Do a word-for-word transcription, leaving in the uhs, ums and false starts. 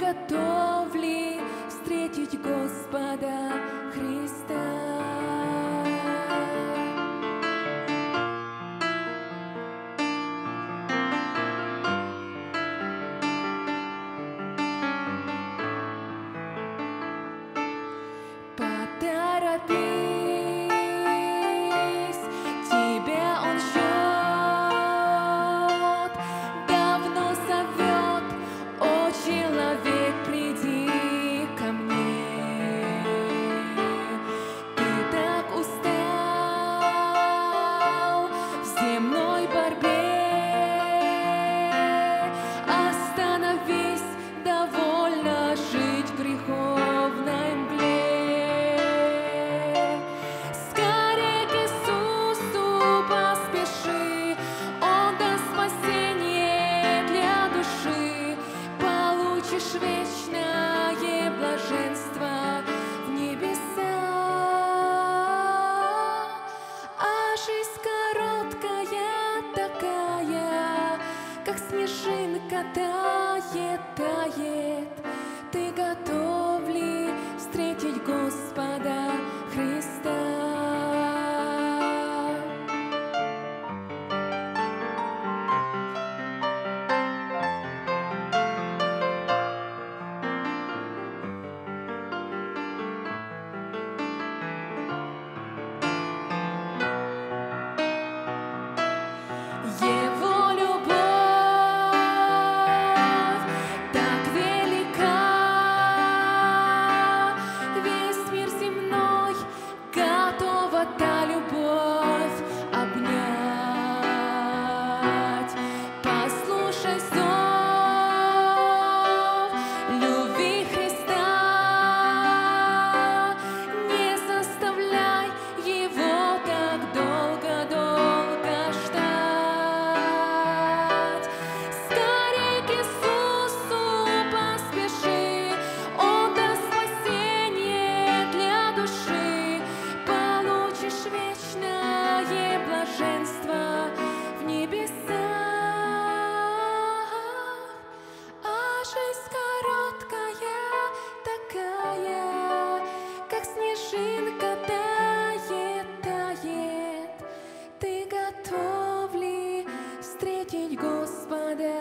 Готов ли встретить Господа Христа? Вечное блаженство в небеса, а жизнь короткая такая, как снежинка тает, тает. Ты готов ли встретить Господа Христа? Господи.